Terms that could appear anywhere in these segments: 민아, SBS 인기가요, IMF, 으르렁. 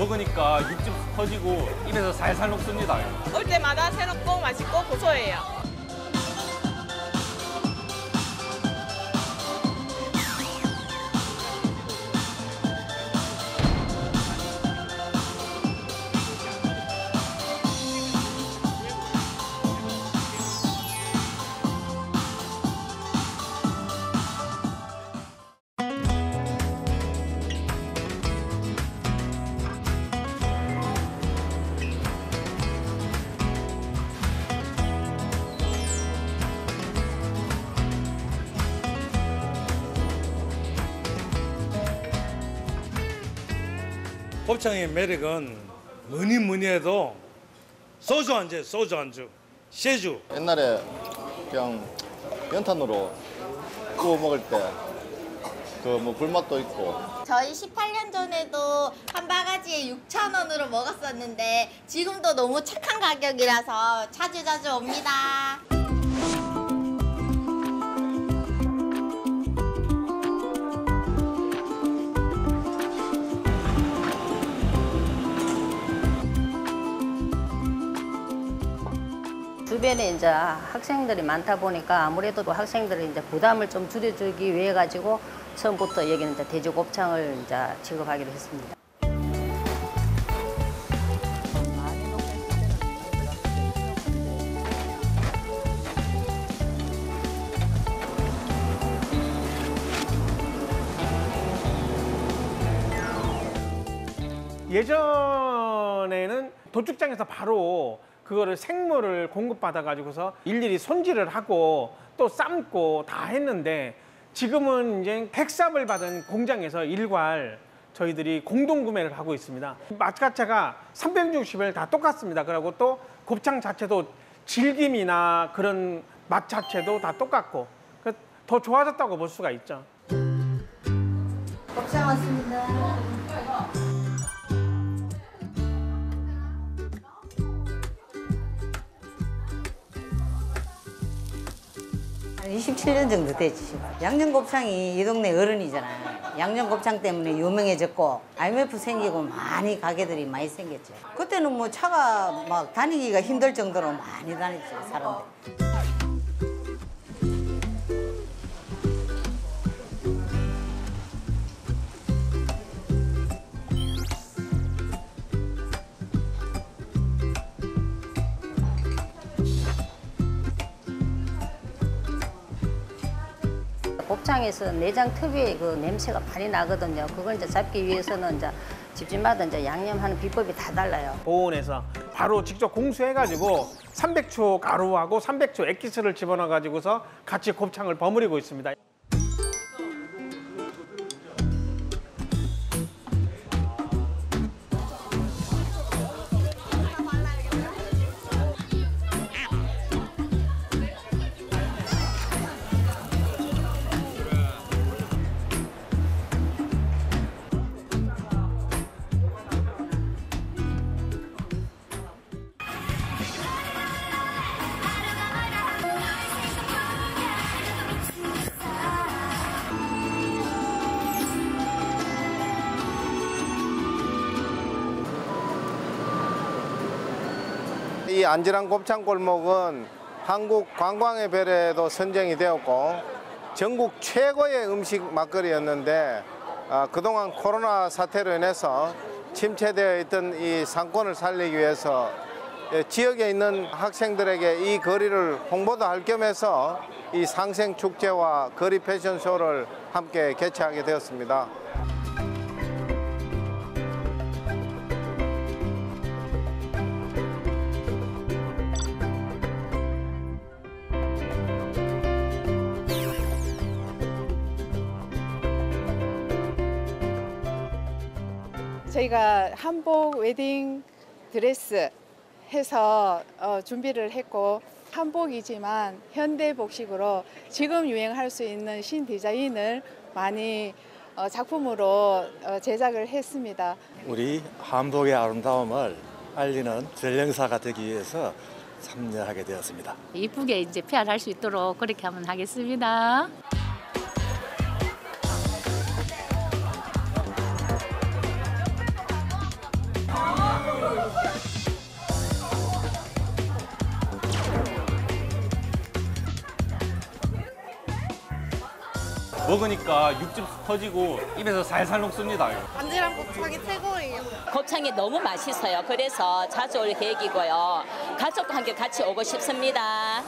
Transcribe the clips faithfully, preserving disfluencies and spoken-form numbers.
먹으니까 육즙 터지고 입에서 살살 녹습니다. 올 때마다 새롭고 맛있고 고소해요. 곱창의 매력은 뭐니 뭐니 해도 소주 안주, 소주 안주, 세주. 옛날에 그냥 연탄으로 구워 먹을 때 그 뭐 불맛도 있고. 저희 십팔 년 전에도 한 바가지에 육천 원으로 먹었었는데 지금도 너무 착한 가격이라서 자주 자주 옵니다. 주변에 이제 학생들이 많다 보니까 아무래도 학생들이 이제 부담을 좀 줄여주기 위해 가지고 처음부터 여기는 이제 돼지 곱창을 이제 취급하기로 했습니다. 예전에는 도축장에서 바로 그거를 생물을 공급받아가지고서 일일이 손질을 하고 또 삶고 다 했는데 지금은 이제 택삽을 받은 공장에서 일괄 저희들이 공동구매를 하고 있습니다. 맛 자체가 삼백육십 일 다 똑같습니다. 그리고 또 곱창 자체도 질김이나 그런 맛 자체도 다 똑같고 더 좋아졌다고 볼 수가 있죠. 곱창 왔습니다. 이십칠 년 정도 됐지. 양념곱창이 이 동네 어른이잖아. 양념곱창 때문에 유명해졌고 아이엠에프 생기고 많이 가게들이 많이 생겼죠. 그때는 뭐 차가 막 다니기가 힘들 정도로 많이 다녔지, 사람들. 곱창에서 내장 특유의 그 냄새가 많이 나거든요. 그걸 이제 잡기 위해서는 이제 집집마다 이제 양념하는 비법이 다 달라요. 보온에서 바로 직접 공수해가지고 삼백 초 가루하고 삼백 초 액기스를 집어넣어가지고서 같이 곱창을 버무리고 있습니다. 이 안지랑 곱창 골목은 한국 관광의 별에도 선정이 되었고 전국 최고의 음식 맛거리였는데 어, 그동안 코로나 사태로 인해서 침체되어 있던 이 상권을 살리기 위해서 지역에 있는 학생들에게 이 거리를 홍보도 할 겸해서 이 상생축제와 거리 패션쇼를 함께 개최하게 되었습니다. 저희가 한복, 웨딩, 드레스 해서 어, 준비를 했고 한복이지만 현대 복식으로 지금 유행할 수 있는 신디자인을 많이 어, 작품으로 어, 제작을 했습니다. 우리 한복의 아름다움을 알리는 전령사가 되기 위해서 참여하게 되었습니다. 이쁘게 이제 피아르할 수 있도록 그렇게 한번 하겠습니다. 먹으니까 육즙 터지고 입에서 살살 녹습니다. 이거. 반지랑 곱창이 최고예요. 곱창이 너무 맛있어요. 그래서 자주 올 계획이고요. 가족과 함께 같이 오고 싶습니다.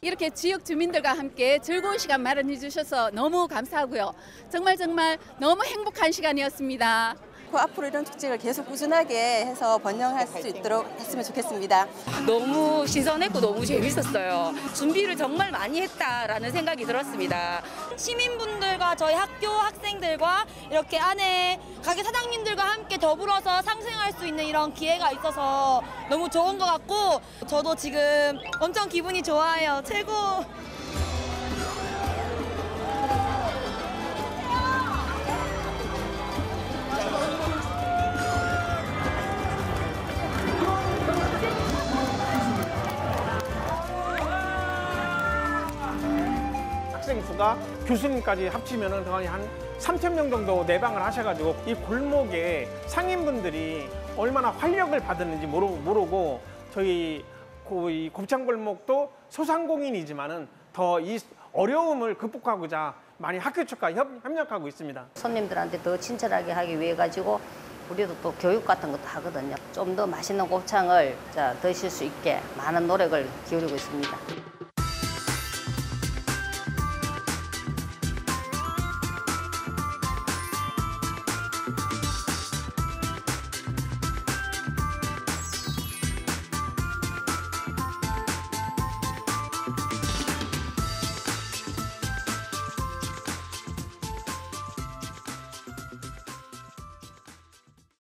이렇게 지역 주민들과 함께 즐거운 시간 마련해 주셔서 너무 감사하고요. 정말 정말 너무 행복한 시간이었습니다. 앞으로 이런 축제를 계속 꾸준하게 해서 번영할 수 있도록 했으면 좋겠습니다. 너무 신선했고 너무 재밌었어요. 준비를 정말 많이 했다라는 생각이 들었습니다. 시민분들과 저희 학교 학생들과 이렇게 안에 가게 사장님들과 함께 더불어서 상생할 수 있는 이런 기회가 있어서 너무 좋은 것 같고 저도 지금 엄청 기분이 좋아요. 최고! 학생 수가 교수님까지 합치면 거의 한 삼천 명 정도 내방을 하셔가지고 이 골목에 상인분들이 얼마나 활력을 받았는지 모르, 모르고 저희 이 곱창골목도 소상공인이지만은 더 이 어려움을 극복하고자 많이 학교 측과 협, 협력하고 있습니다. 손님들한테 더 친절하게 하기 위해 가지고 우리도 또 교육 같은 것도 하거든요. 좀 더 맛있는 곱창을 자, 드실 수 있게 많은 노력을 기울이고 있습니다.